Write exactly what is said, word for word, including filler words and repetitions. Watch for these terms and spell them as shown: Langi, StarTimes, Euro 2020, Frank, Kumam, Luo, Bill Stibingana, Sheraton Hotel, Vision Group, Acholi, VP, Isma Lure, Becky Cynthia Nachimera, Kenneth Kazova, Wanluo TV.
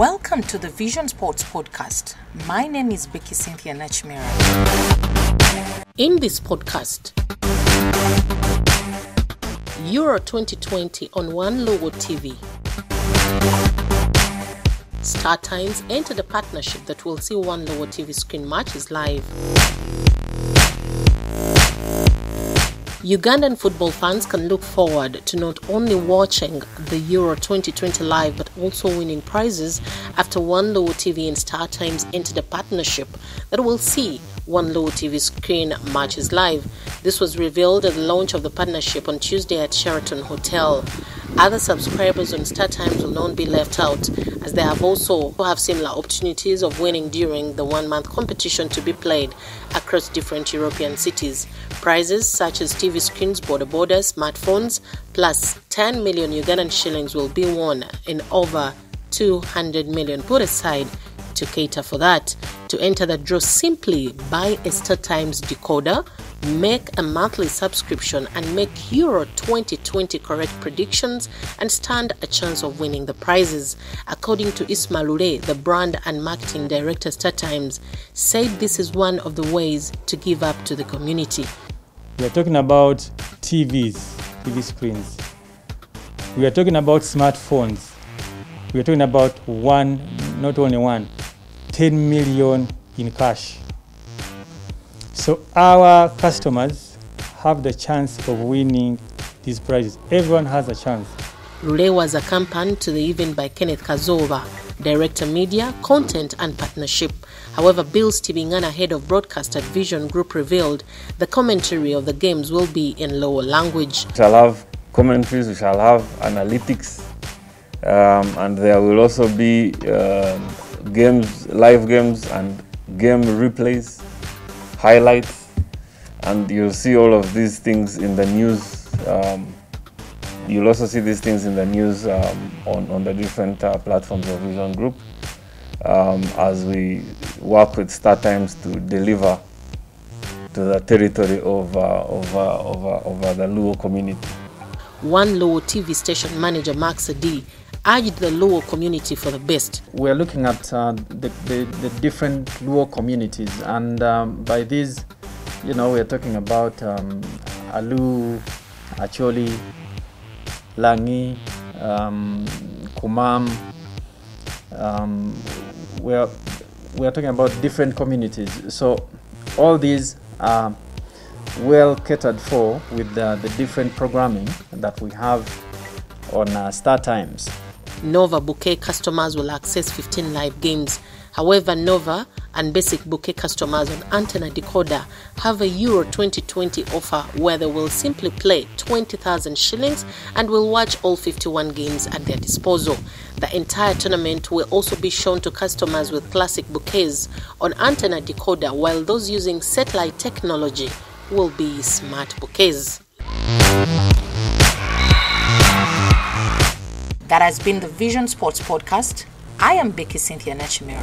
Welcome to the Vision Sports Podcast. My name is Becky Cynthia Nachimera. In this podcast, Euro twenty twenty on Wanluo T V, StarTimes entered a partnership that will see Wanluo T V screen matches live. Ugandan football fans can look forward to not only watching the Euro twenty twenty live but also winning prizes after Wanluo T V and StarTimes entered a partnership that will see Wanluo T V screen matches live. This was revealed at the launch of the partnership on Tuesday at Sheraton Hotel. Other subscribers on StarTimes will not be left out, as they have also have similar opportunities of winning during the one-month competition to be played across different European cities. Prizes such as T V screens, border borders, smartphones, plus ten million Ugandan shillings will be won and over two hundred million put aside to cater for that. To enter the draw, simply buy a StarTimes decoder, make a monthly subscription, and make Euro twenty twenty correct predictions and stand a chance of winning the prizes. According to Isma Lure, the brand and marketing director StarTimes, said this is one of the ways to give up to the community. We are talking about T Vs, T V screens. We are talking about smartphones. We are talking about one, not only one, ten million in cash. So our customers have the chance of winning these prizes. Everyone has a chance. Lure was accompanied to the event by Kenneth Kazova, Director Media, Content and Partnership. However, Bill Stibingana, Head of Broadcast at Vision Group, revealed the commentary of the games will be in Luo language. We shall have commentaries, we shall have analytics, um, and there will also be uh, games, live games and game replays, highlights, and you'll see all of these things in the news. Um, you'll also see these things in the news um, on, on the different uh, platforms of Vision Group um, as we work with StarTimes to deliver to the territory of, uh, of, uh, of, uh, of uh, the Luo community. Wanluo T V station manager Max D urged the Luo community for the best. We're looking at uh, the, the, the different Luo communities, and um, by these, you know, we're talking about um, Alu, Acholi, Langi, um, Kumam. Um, we're, we're talking about different communities. So all these are well catered for with uh, the different programming that we have on uh, StarTimes. Nova Bouquet customers will access fifteen live games. However, Nova and Basic Bouquet customers on Antenna Decoder have a Euro twenty twenty offer where they will simply play twenty thousand shillings and will watch all fifty-one games at their disposal. The entire tournament will also be shown to customers with classic bouquets on Antenna Decoder, while those using satellite technology will be smart bouquets. That has been the Vision Sports Podcast. I am Becky Cynthia Nachimera.